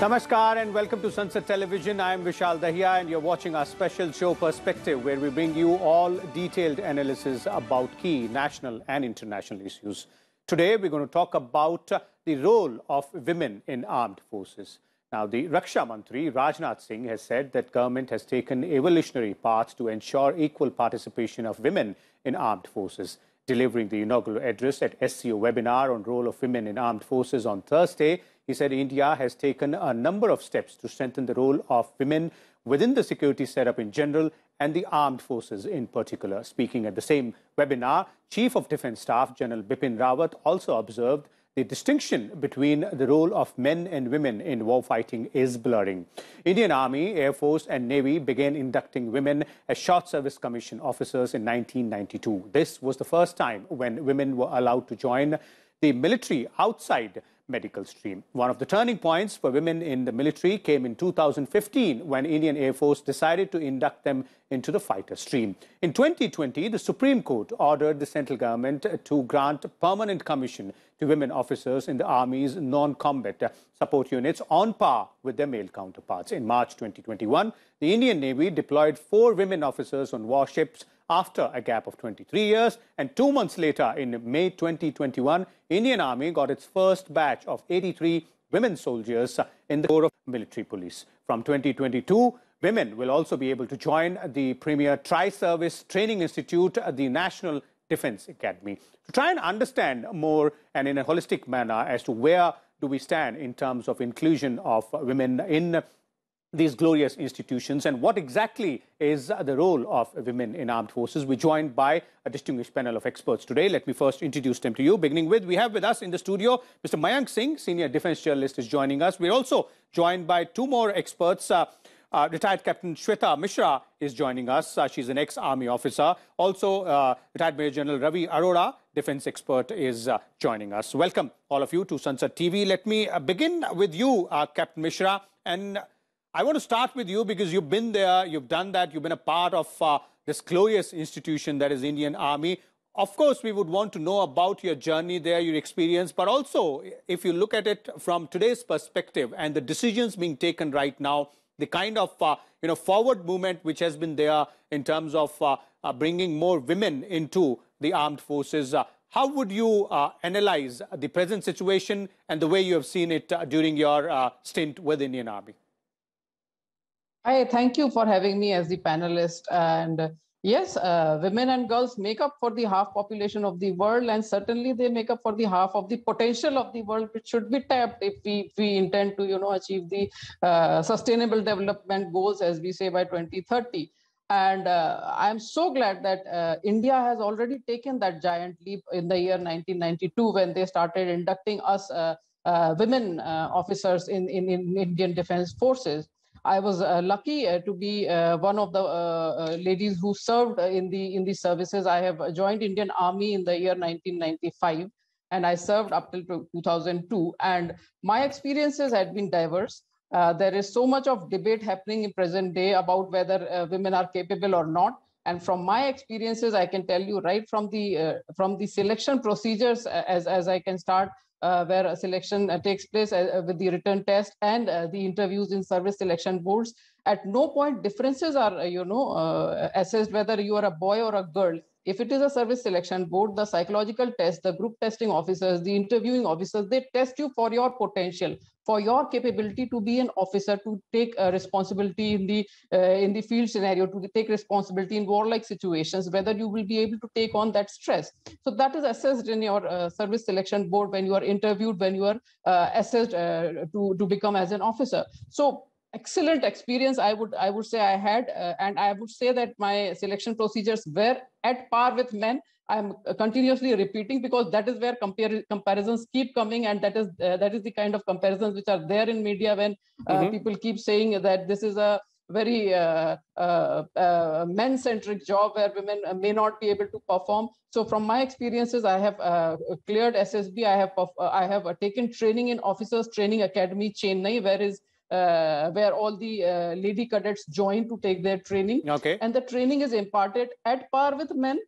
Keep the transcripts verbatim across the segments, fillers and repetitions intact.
Namaskar and welcome to Sansad Television. I am Vishal Dahiya and you're watching our special show Perspective, where we bring you all detailed analysis about key national and international issues. Today we're going to talk about the role of women in armed forces. Now, the Raksha Mantri, Rajnath Singh, has said that government has taken evolutionary paths to ensure equal participation of women in armed forces. Delivering the inaugural address at S C O webinar on role of women in armed forces on Thursday, he said India has taken a number of steps to strengthen the role of women within the security setup in general and the armed forces in particular. Speaking at the same webinar, Chief of Defence Staff General Bipin Rawat also observed the distinction between the role of men and women in warfighting is blurring. Indian Army, Air Force and Navy began inducting women as Short Service Commission officers in nineteen ninety-two. This was the first time when women were allowed to join the military outside medical stream. One of the turning points for women in the military came in two thousand fifteen when Indian Air Force decided to induct them into the fighter stream. In twenty twenty, the Supreme Court ordered the central government to grant permanent commission to women officers in the Army's non-combat support units on par with their male counterparts. In March twenty twenty-one, the Indian Navy deployed four women officers on warships after a gap of twenty-three years, and two months later, in May twenty twenty-one, Indian Army got its first batch of eighty-three women soldiers in the Corps of Military Police. From twenty twenty-two, women will also be able to join the premier Tri-Service Training Institute at the National Defence Academy. To try and understand more and in a holistic manner as to where do we stand in terms of inclusion of women in these glorious institutions and what exactly is the role of women in armed forces, we're joined by a distinguished panel of experts today. Let me first introduce them to you. Beginning with, we have with us in the studio, Mister Mayank Singh, senior defense journalist, is joining us. We're also joined by two more experts. Uh, uh, retired Captain Shweta Mishra is joining us. Uh, she's an ex-army officer. Also, uh, retired Major General Ravi Arora, defense expert, is uh, joining us. Welcome, all of you, to Sansad T V. Let me uh, begin with you, uh, Captain Mishra, and I want to start with you because you've been there, you've done that, you've been a part of uh, this glorious institution that is Indian Army. Of course, we would want to know about your journey there, your experience, but also if you look at it from today's perspective and the decisions being taken right now, the kind of uh, you know forward movement which has been there in terms of uh, uh, bringing more women into the armed forces, uh, how would you uh, analyze the present situation and the way you have seen it uh, during your uh, stint with Indian Army? I thank you for having me as the panelist. And uh, yes, uh, women and girls make up for the half population of the world, and certainly they make up for the half of the potential of the world, which should be tapped if we, if we intend to, you know, achieve the uh, sustainable development goals, as we say, by twenty thirty. And uh, I'm so glad that uh, India has already taken that giant leap in the year nineteen ninety-two when they started inducting us uh, uh, women uh, officers in, in, in Indian Defence Forces. I was uh, lucky uh, to be uh, one of the uh, uh, ladies who served in the in the services. I have joined Indian Army in the year nineteen ninety-five, and I served up till two thousand two. And my experiences had been diverse. Uh, there is so much of debate happening in present day about whether uh, women are capable or not. And from my experiences, I can tell you right from the uh, from the selection procedures, as as I can start. Uh, where a selection uh, takes place uh, with the written test and uh, the interviews in service selection boards. At no point differences are, uh, you know, uh, assessed whether you are a boy or a girl. If it is a service selection board, the psychological test, the group testing officers, the interviewing officers, they test you for your potential, for your capability to be an officer, to take uh, responsibility in the, uh, in the field scenario, to take responsibility in warlike situations, whether you will be able to take on that stress. So that is assessed in your uh, service selection board when you are interviewed, when you are uh, assessed uh, to, to become as an officer. So excellent experience, I would I would say I had, uh, and I would say that my selection procedures were at par with men. I'm continuously repeating because that is where compar comparisons keep coming, and that is uh, that is the kind of comparisons which are there in media when uh, mm-hmm. people keep saying that this is a very uh, uh, uh, men-centric job where women may not be able to perform. So from my experiences, I have uh, cleared S S B. I have I have taken training in Officers Training Academy, Chennai, where is Uh, where all the uh, lady cadets join to take their training. Okay. And the training is imparted at par with men.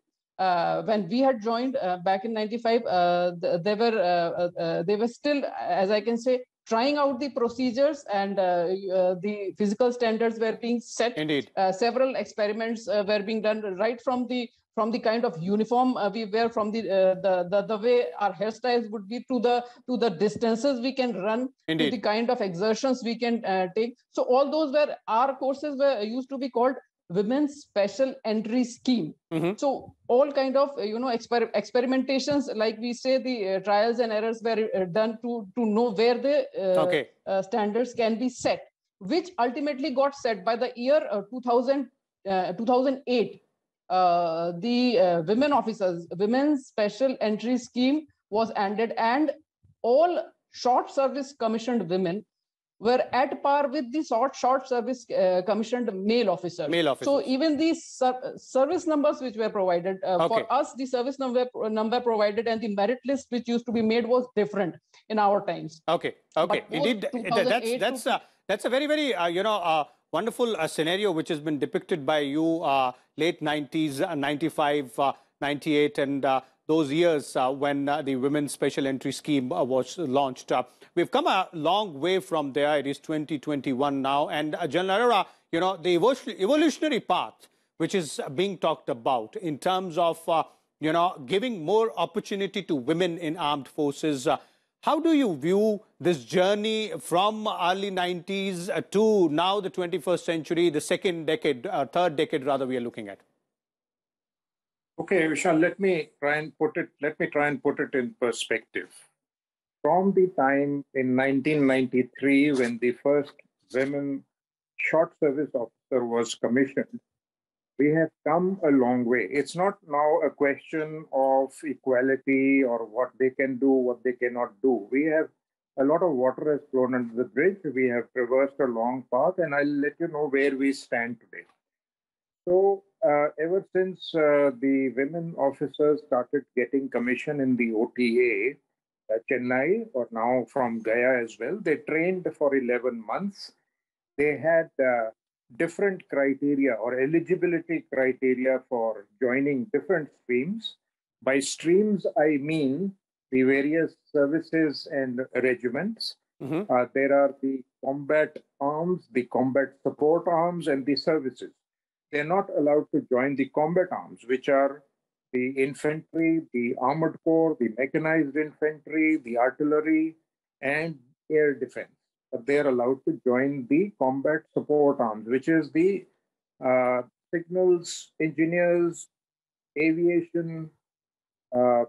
Uh, when we had joined uh, back in ninety-five, uh, they were uh, uh, they were still, as I can say, trying out the procedures and uh, uh, the physical standards were being set. Indeed. Uh, several experiments uh, were being done right from the from the kind of uniform uh, we wear, from the, uh, the the the way our hairstyles would be, to the to the distances we can run, Indeed. To the kind of exertions we can uh, take. So all those were our courses were used to be called Women's Special Entry Scheme. Mm-hmm. So all kind of, you know, exper experimentations, like we say, the uh, trials and errors were uh, done to, to know where the uh, okay. uh, standards can be set, which ultimately got set by the year uh, two thousand, uh, two thousand eight. Uh, the uh, women officers, Women's Special Entry Scheme was ended, and all short service commissioned women were at par with the short short service uh, commissioned male officers. Male officers. So even these ser service numbers which were provided, uh, okay. for us, the service number number provided and the merit list which used to be made was different in our times. Okay, okay, indeed, that's that's uh, that's a very very uh, you know uh, wonderful uh, scenario which has been depicted by you, uh, late nineties, uh, ninety-five, uh, ninety-eight, and Uh, those years uh, when uh, the Women's Special Entry Scheme uh, was launched. Uh, we've come a long way from there. It is twenty twenty-one now. And uh, General Arora, you know, the evolutionary path which is being talked about in terms of, uh, you know, giving more opportunity to women in armed forces. Uh, how do you view this journey from early nineties uh, to now the twenty-first century, the second decade, uh, third decade rather we are looking at? Okay, Vishal, let me try and put it, let me try and put it in perspective. From the time in nineteen ninety-three, when the first women short service officer was commissioned, we have come a long way. It's not now a question of equality or what they can do, what they cannot do. We have a lot of water has flown under the bridge. We have traversed a long path, and I'll let you know where we stand today. So uh, ever since uh, the women officers started getting commission in the O T A, uh, Chennai, or now from Gaya as well, they trained for eleven months. They had uh, different criteria or eligibility criteria for joining different streams. By streams, I mean the various services and regiments. Mm-hmm. uh, there are the combat arms, the combat support arms, and the services. They're not allowed to join the combat arms, which are the infantry, the armored corps, the mechanized infantry, the artillery, and air defense. But they're allowed to join the combat support arms, which is the uh, signals, engineers, aviation, uh,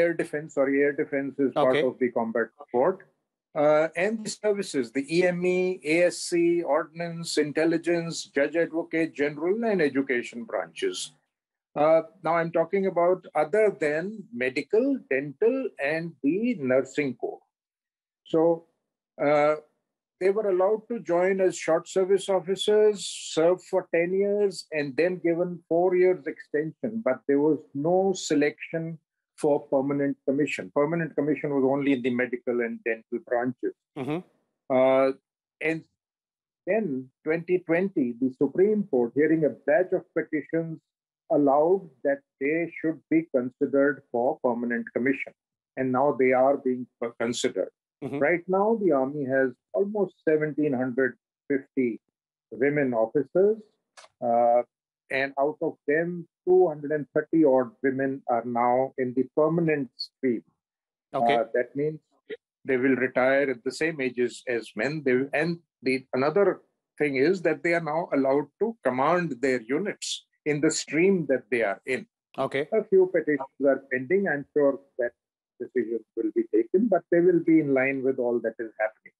air defense, sorry, air defense is part okay. of the combat support. Uh, and the services, the E M E, A S C, Ordnance, Intelligence, Judge Advocate General, and Education branches. Uh, now I'm talking about other than medical, dental, and the nursing corps. So uh, they were allowed to join as short service officers, serve for ten years, and then given four years extension, but there was no selection for permanent commission. Permanent commission was only in the medical and dental branches. Mm-hmm. uh, and then twenty twenty, the Supreme Court, hearing a batch of petitions, allowed that they should be considered for permanent commission. And now they are being considered. Mm-hmm. Right now, the Army has almost one thousand seven hundred fifty women officers. Uh, And out of them, two hundred thirty odd women are now in the permanent stream. Okay. Uh, that means they will retire at the same ages as men. They will, and the another thing is that they are now allowed to command their units in the stream that they are in. Okay. A few petitions are pending. I'm sure that decision will be taken, but they will be in line with all that is happening.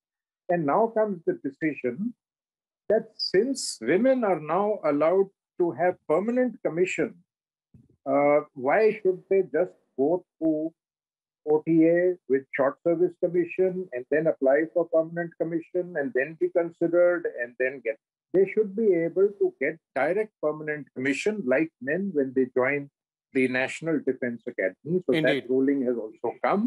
And now comes the decision that since women are now allowed to have permanent commission, uh, why should they just go through O T A with short service commission and then apply for permanent commission and then be considered and then get? They should be able to get direct permanent commission like men when they join the National Defence Academy. So Indeed. That ruling has also come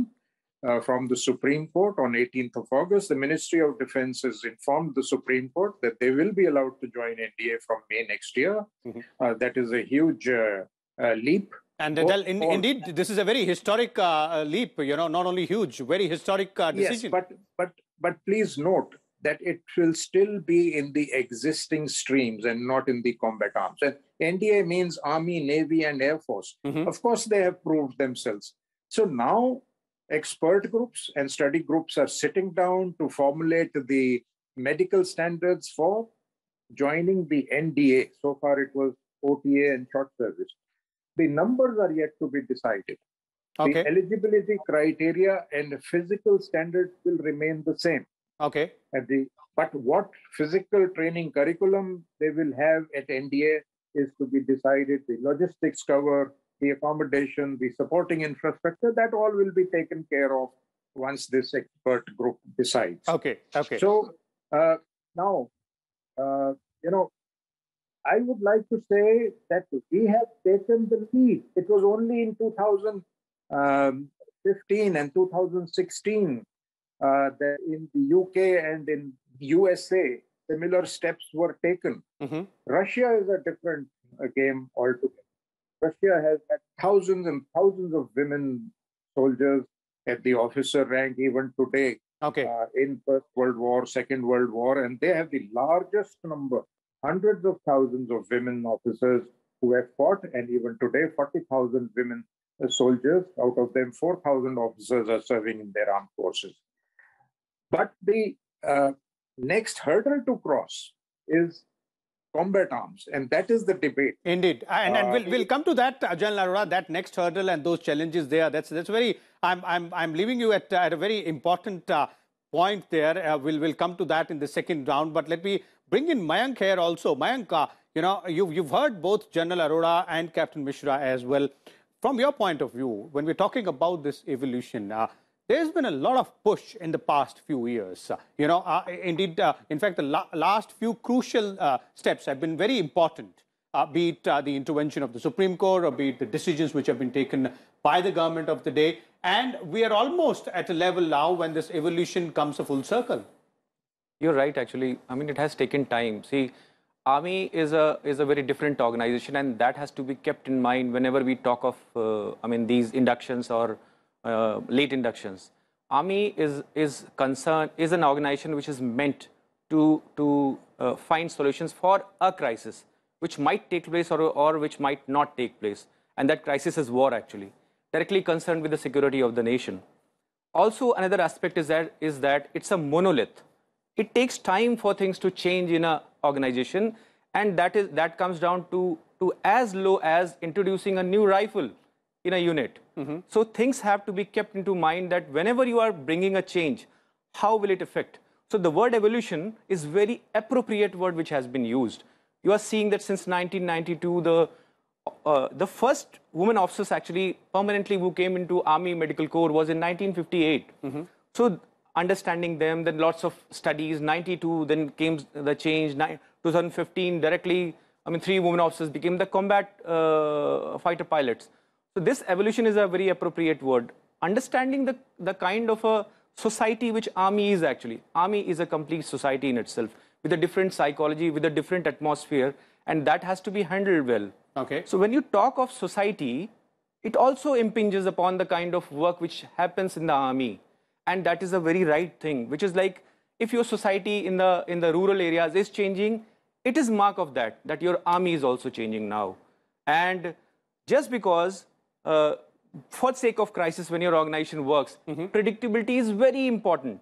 uh, from the Supreme Court on eighteenth of August. The Ministry of Defence has informed the Supreme Court that they will be allowed to join N D A from May next year. Mm-hmm. uh, that is a huge uh, uh, leap. And for, in, for, indeed, this is a very historic uh, leap, you know, not only huge, very historic uh, decision. Yes, but, but But please note that it will still be in the existing streams and not in the combat arms. And N D A means Army, Navy, and Air Force. Mm-hmm. Of course, they have proved themselves. So now expert groups and study groups are sitting down to formulate the medical standards for joining the N D A. So far, it was O T A and short service. The numbers are yet to be decided. Okay. The eligibility criteria and physical standards will remain the same. Okay. And the, but what physical training curriculum they will have at N D A is to be decided. The logistics cover, the accommodation, the supporting infrastructure, that all will be taken care of once this expert group decides. Okay. Okay. So uh, now, uh, you know, I would like to say that we have taken the lead. It was only in two thousand fifteen and two thousand sixteen uh, that in the U K and in U S A, similar steps were taken. Mm-hmm. Russia is a different uh, game altogether. Russia has had thousands and thousands of women soldiers at the officer rank even today. Okay. Uh, in First World War, Second World War, and they have the largest number. Hundreds of thousands of women officers who have fought, and even today, forty thousand women soldiers. Out of them, four thousand officers are serving in their armed forces. But the uh, next hurdle to cross is combat arms, and that is the debate. Indeed, and, and uh, we'll we'll come to that, General Arora, that next hurdle and those challenges there. That's that's very. I'm I'm I'm leaving you at at a very important uh, point there. Uh, we'll we'll come to that in the second round. But let me bring in Mayank here also. Mayank, uh, you know, you've, you've heard both General Arora and Captain Mishra as well. From your point of view, when we're talking about this evolution, uh, there's been a lot of push in the past few years. Uh, you know, uh, indeed, uh, in fact, the la last few crucial uh, steps have been very important, uh, be it uh, the intervention of the Supreme Court or be it the decisions which have been taken by the government of the day. And we are almost at a level now when this evolution comes a full circle. You're right, actually. I mean, it has taken time. See, Army is a is a very different organization, and that has to be kept in mind whenever we talk of, uh, I mean, these inductions or uh, late inductions. Army is is concerned is an organization which is meant to to uh, find solutions for a crisis which might take place or or which might not take place, and that crisis is war, actually, directly concerned with the security of the nation. Also, another aspect is that is that it's a monolith. It takes time for things to change in an organization, and that is that comes down to, to as low as introducing a new rifle in a unit. Mm-hmm. So things have to be kept into mind that whenever you are bringing a change, how will it affect? So the word evolution is very appropriate word which has been used. You are seeing that since nineteen ninety-two, the, uh, the first woman officers actually permanently who came into Army Medical Corps was in nineteen fifty-eight. Mm-hmm. So understanding them, then lots of studies, ninety-two, then came the change, twenty fifteen, directly, I mean, three women officers became the combat uh, fighter pilots. So this evolution is a very appropriate word. Understanding the, the kind of a society which Army is actually. Army is a complete society in itself, with a different psychology, with a different atmosphere, and that has to be handled well. Okay. So when you talk of society, it also impinges upon the kind of work which happens in the Army. And that is a very right thing, which is like if your society in the in the rural areas is changing, it is mark of that, that your Army is also changing now. And just because uh, for sake of crisis when your organization works, mm-hmm. predictability is very important.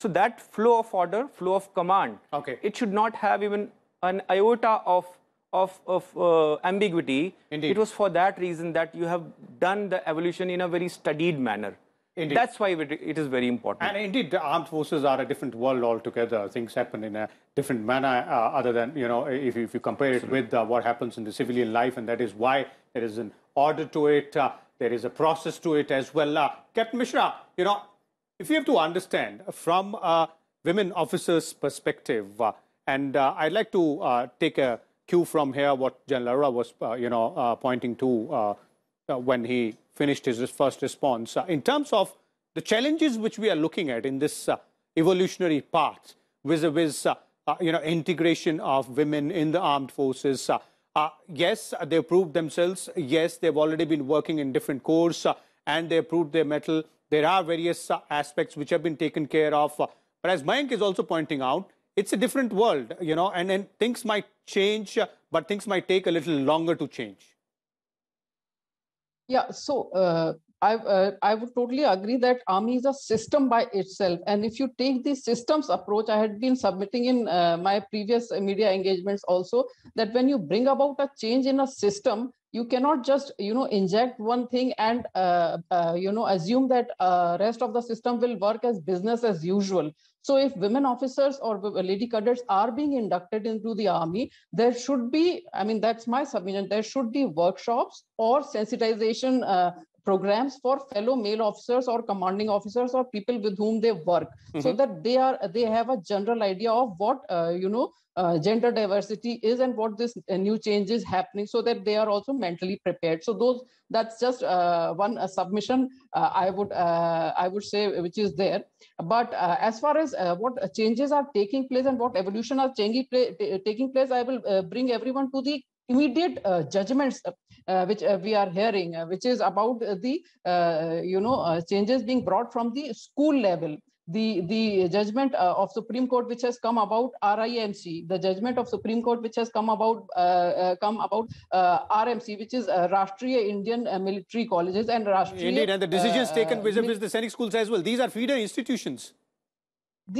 So that flow of order, flow of command, okay. it should not have even an iota of, of, of uh, ambiguity. Indeed. It was for that reason that you have done the evolution in a very studied manner. Indeed. That's why it is very important. And indeed, the armed forces are a different world altogether. Things happen in a different manner, uh, other than, you know, if, if you compare it with uh, what happens in the civilian life, and that is why there is an order to it, uh, there is a process to it as well. Uh, Captain Mishra, you know, if you have to understand from a women officers' perspective, uh, and uh, I'd like to uh, take a cue from here what General Arora was, uh, you know, uh, pointing to uh, uh, when he finished his first response. Uh, in terms of the challenges which we are looking at in this uh, evolutionary path, vis-a-vis, uh, uh, you know, integration of women in the armed forces, uh, uh, yes, they've proved themselves. Yes, they've already been working in different corps, uh, and they've proved their mettle. There are various uh, aspects which have been taken care of. Uh, But as Mayank is also pointing out, it's a different world, you know, and, and things might change, but things might take a little longer to change. Yeah, so uh, I, uh, I would totally agree that Army is a system by itself. And if you take the systems approach, I had been submitting in uh, my previous media engagements also, that when you bring about a change in a system, you cannot just, you know, inject one thing and, uh, uh, you know, assume that uh, rest of the system will work as business as usual. So if women officers or lady cadets are being inducted into the Army, there should be, I mean, that's my submission, there should be workshops or sensitization uh, programs for fellow male officers or commanding officers or people with whom they work, mm-hmm. so that they are they have a general idea of what, uh, you know, Uh, gender diversity is and what this uh, new change is happening, so that they are also mentally prepared. So those, that's just uh, one uh, submission uh, I would uh, I would say which is there. But uh, as far as uh, what changes are taking place and what evolution are changing taking place, I will uh, bring everyone to the immediate uh, judgments uh, uh, which uh, we are hearing, uh, which is about uh, the uh, you know uh, changes being brought from the school level. The, the judgment uh, of Supreme Court which has come about R I M C, the judgment of Supreme Court which has come about uh, uh, come about uh, R M C, which is uh, Rashtriya Indian uh, Military Colleges and Rashtriya... Indeed, and the decisions uh, taken with, with the Sainik Schools as well. These are feeder institutions.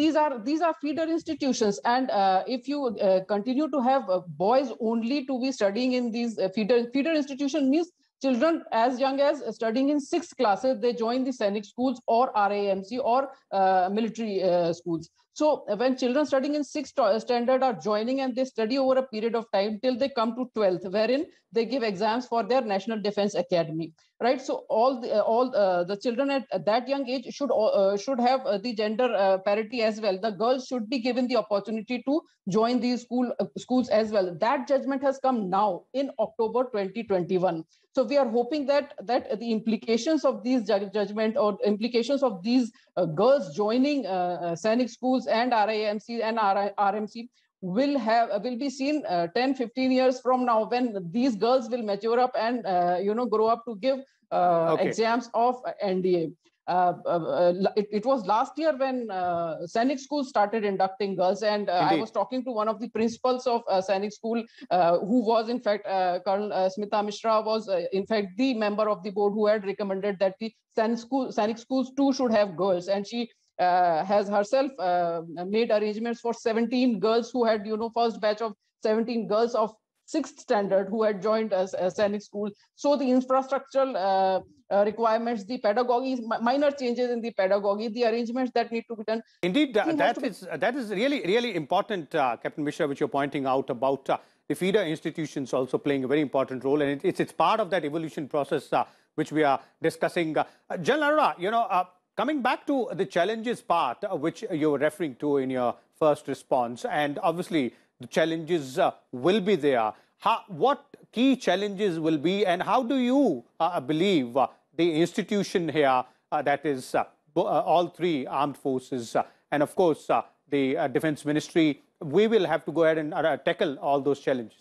These are these are feeder institutions, and uh, if you uh, continue to have uh, boys only to be studying in these uh, feeder feeder institutions, means children as young as studying in sixth classes, they join the Sainik Schools or R A M C or uh, military uh, schools. So when children studying in sixth standard are joining, and they study over a period of time till they come to twelfth, wherein they give exams for their National Defence Academy, right? So all the, all uh, the children at, at that young age should uh, should have uh, the gender uh, parity as well. The girls should be given the opportunity to join these school uh, schools as well. That judgment has come now in October twenty twenty-one. So we are hoping that that the implications of these judgment or implications of these uh, girls joining uh, Sainik Schools and R I M C and R M C will have will be seen uh, ten fifteen years from now, when these girls will mature up and uh, you know grow up to give uh, okay. exams of N D A. Uh, uh, uh, it, it was last year when uh, Sainik School started inducting girls, and uh, I was talking to one of the principals of uh, Sainik School, uh, who was in fact uh, Colonel uh, Smita Mishra was uh, in fact the member of the board who had recommended that the Sainik School Sainik Schools too should have girls, and she Uh, has herself uh, made arrangements for seventeen girls who had, you know, first batch of seventeen girls of sixth standard who had joined us uh, Sainik School. So the infrastructural uh, uh, requirements, the pedagogy, minor changes in the pedagogy, the arrangements that need to be done. Indeed, uh, that is uh, that is really, really important, uh, Captain Mishra, which you're pointing out about uh, the feeder institutions also playing a very important role. And it, it's, it's part of that evolution process uh, which we are discussing. Uh, General Arora, you know, uh, coming back to the challenges part, uh, which you were referring to in your first response, and obviously the challenges uh, will be there. How, what key challenges will be, and how do you uh, believe uh, the institution here, uh, that is uh, uh, all three armed forces, uh, and of course uh, the uh, Defence Ministry, we will have to go ahead and uh, tackle all those challenges?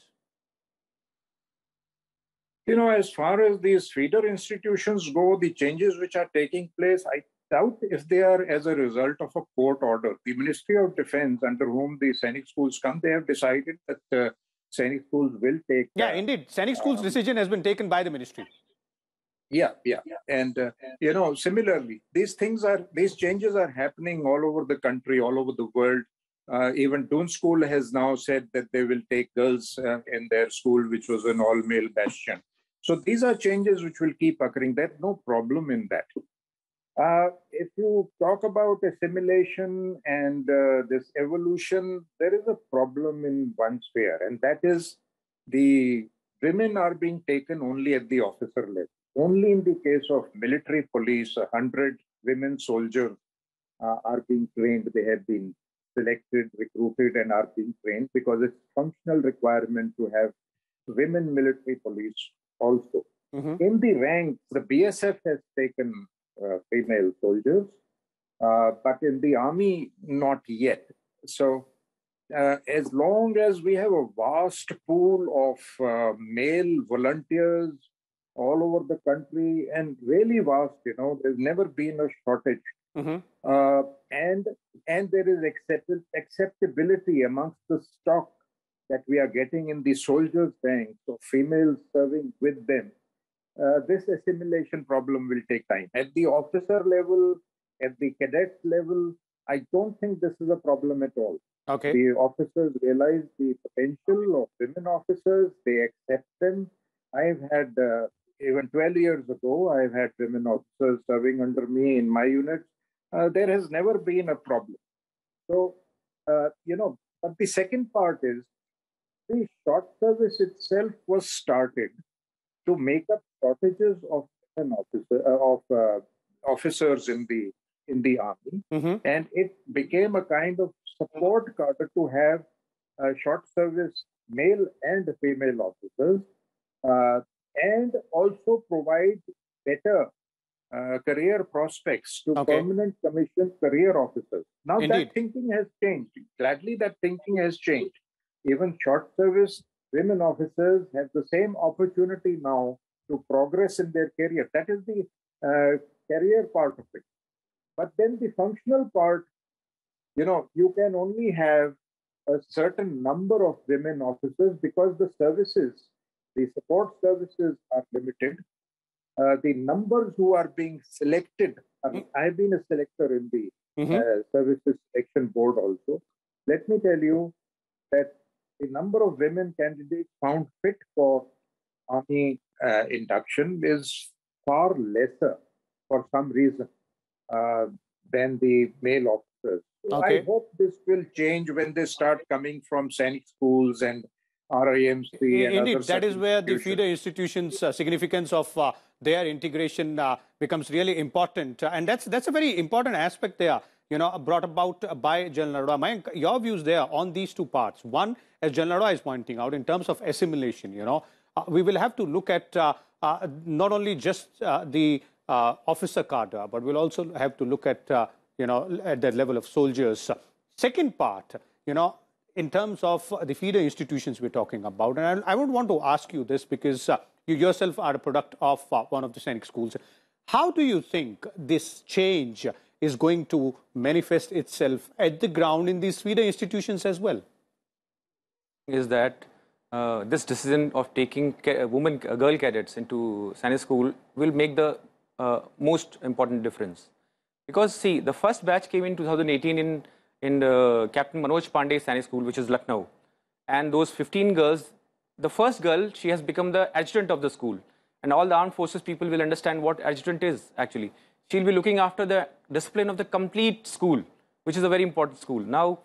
You know, as far as these feeder institutions go, the changes which are taking place, I doubt if they are as a result of a court order. The Ministry of Defence, under whom the Sainik Schools come, they have decided that uh, Sainik Schools will take... Yeah, uh, indeed. Sainik Schools' um, decision has been taken by the Ministry. Yeah, yeah. And, uh, you know, similarly, these things are, these changes are happening all over the country, all over the world. Uh, even Doon School has now said that they will take girls uh, in their school, which was an all-male bastion. So these are changes which will keep occurring. There's no problem in that. Uh, if you talk about assimilation and uh, this evolution, there is a problem in one sphere, and that is the women are being taken only at the officer level. Only in the case of military police, one hundred women soldiers uh, are being trained. They have been selected, recruited, and are being trained because it's a functional requirement to have women military police also. Mm-hmm. In the ranks, the B S F has taken Uh, female soldiers, uh, but in the Army, not yet. So uh, as long as we have a vast pool of uh, male volunteers all over the country, and really vast, you know, there's never been a shortage Mm-hmm. uh, and and there is accept acceptability amongst the stock that we are getting in the soldiers' bank, so females serving with them. Uh, this assimilation problem will take time. At the officer level, at the cadet level, I don't think this is a problem at all. Okay. The officers realize the potential of women officers. They accept them. I've had, uh, even twelve years ago, I've had women officers serving under me in my unit. Uh, there has never been a problem. So, uh, you know, but the second part is, the short service itself was started to make up shortages of an officer, uh, of uh, officers in the in the army, mm-hmm. and it became a kind of support cadre to have uh, short service male and female officers, uh, and also provide better uh, career prospects to okay. permanent commissioned career officers. Now Indeed. That thinking has changed. Gladly, that thinking has changed. Even short service women officers have the same opportunity now to progress in their career. That is the uh, career part of it. But then the functional part, you know, you can only have a certain number of women officers because the services, the support services are limited. Uh, the numbers who are being selected, I mean, I've been a selector in the mm-hmm. uh, services selection board also. Let me tell you that the number of women candidates found fit for army uh, induction is far lesser for some reason uh, than the male officers. So okay. I hope this will change when they start coming from Sainik schools and R I M C. Indeed, and other that is where the feeder institutions' uh, significance of uh, their integration uh, becomes really important. Uh, and that's, that's a very important aspect there, you know, brought about by General Arora. Mayank, your views there on these two parts. One, as General Arora is pointing out, in terms of assimilation, you know, uh, we will have to look at uh, uh, not only just uh, the uh, officer cadre, but we'll also have to look at, uh, you know, at the level of soldiers. Second part, you know, in terms of the feeder institutions we're talking about, and I, I would want to ask you this because uh, you yourself are a product of uh, one of the Sainik schools. How do you think this change is going to manifest itself at the ground in these feeder institutions as well? Is that uh, this decision of taking women, uh, girl cadets into Sainik school will make the uh, most important difference. Because see, the first batch came in two thousand eighteen in, in uh, Captain Manoj Pandey Sainik School, which is Lucknow. And those fifteen girls, the first girl, she has become the adjutant of the school. And all the armed forces people will understand what adjutant is actually. She'll be looking after the discipline of the complete school, which is a very important school. Now,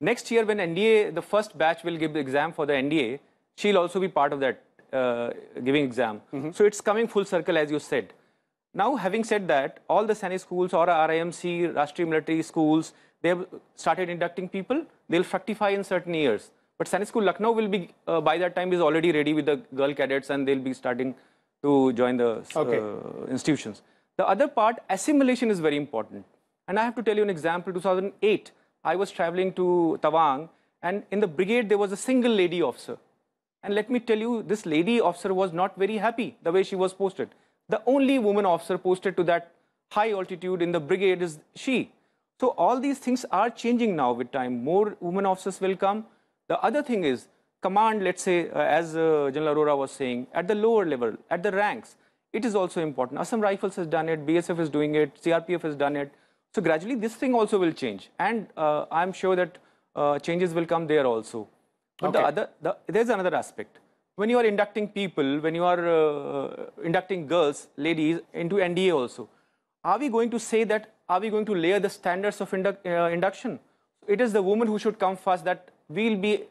next year when N D A, the first batch will give the exam for the N D A, she'll also be part of that uh, giving exam. Mm-hmm. So it's coming full circle, as you said. Now, having said that, all the Sainik schools or R I M C, Rashtriya Military Schools, they've started inducting people. They'll fructify in certain years. But Sainik School Lucknow will be, uh, by that time, is already ready with the girl cadets and they'll be starting to join the uh, okay. institutions. The other part, assimilation is very important. And I have to tell you an example, two thousand eight, I was traveling to Tawang and in the brigade there was a single lady officer. And let me tell you, this lady officer was not very happy the way she was posted. The only woman officer posted to that high altitude in the brigade is she. So all these things are changing now with time. More women officers will come. The other thing is, command, let's say, uh, as uh, General Arora was saying, at the lower level, at the ranks, it is also important. Assam Rifles has done it, B S F is doing it, C R P F has done it. So gradually this thing also will change. And uh, I'm sure that uh, changes will come there also. But okay. the other, the, there's another aspect. When you are inducting people, when you are uh, inducting girls, ladies into N D A also, are we going to say that, are we going to layer the standards of indu uh, induction? It is the woman who should come first that we'll be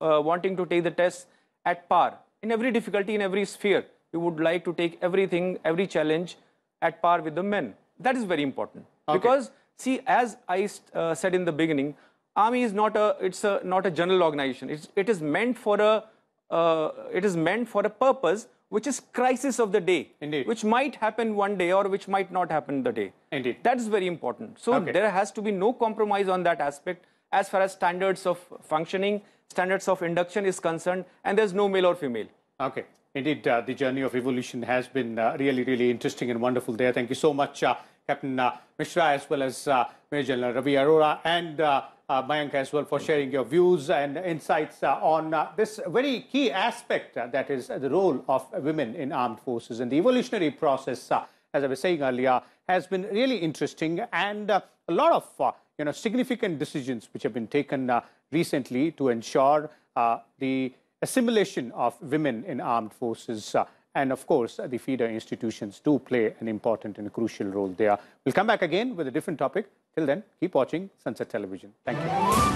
uh, wanting to take the test at par. In every difficulty, in every sphere, we would like to take everything, every challenge at par with the men. That is very important. Okay. Because, see, as I uh, said in the beginning, Army is not a, it's a, not a general organization. It's, it is meant for a, uh, it is meant for a purpose, which is crisis of the day. Indeed. Which might happen one day or which might not happen the day. Indeed. That is very important. So okay. there has to be no compromise on that aspect as far as standards of functioning, standards of induction is concerned, and there's no male or female. Okay. Indeed, uh, the journey of evolution has been uh, really, really interesting and wonderful there. Thank you so much, uh, Captain uh, Mishra, as well as uh, Major General Ravi Arora and uh, uh, Mayank as well, for sharing your views and insights uh, on uh, this very key aspect uh, that is the role of women in armed forces. And the evolutionary process, uh, as I was saying earlier, has been really interesting, and uh, a lot of uh, you know, significant decisions which have been taken uh, recently to ensure uh, the assimilation of women in armed forces. Uh, And, of course, the feeder institutions do play an important and crucial role there. We'll come back again with a different topic. Till then, keep watching Sansad Television. Thank you.